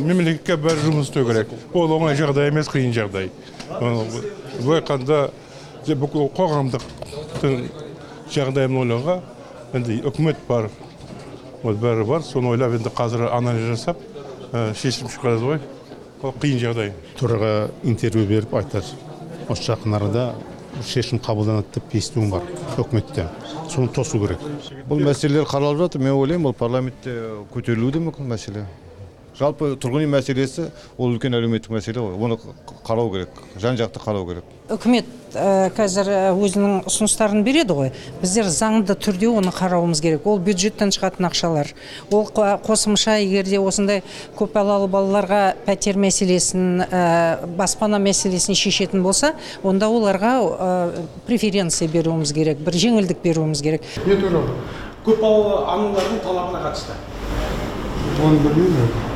المملكة كبار جمهورية غريك، والله أنا جرداي مسكين جرداي، وقعدنا جبكوا قرعم دق جرداي من اللغة، عندي أكمل بار والبار بارس ونولا عند قادر أنا جلسة شيش مشكلة زوي، قين جرداي. ترى انترفيو بيرب أكتر، أشخاص نردا شيش مقابلنا تبيستون بار أكملته، سون تصور. بالمسألة القرارات مولين بالبرلمان كتيرلودي ممكن مسألة. жалпы тұрғын үй мәселесі ол үлкен әлеуметтік мәселе ғой. Оны қарау керек, жан-жақты қарау керек. Үкімет қазір өзінің ұсыныстарын береді ғой. Біздер заңды түрде оны қарауымыз керек. Ол бюджеттен шығатын ақшалар. Ол қосымша егерде осындай көпбалалы балаларға пәтер мәселесін, баспана мәселесін шешетін болса, онда оларға преференция беруіміз керек, бір жеңілдік беруіміз керек. Не туралы? Көпбалалы аналардың талабына қатысты. Оны білмеймін.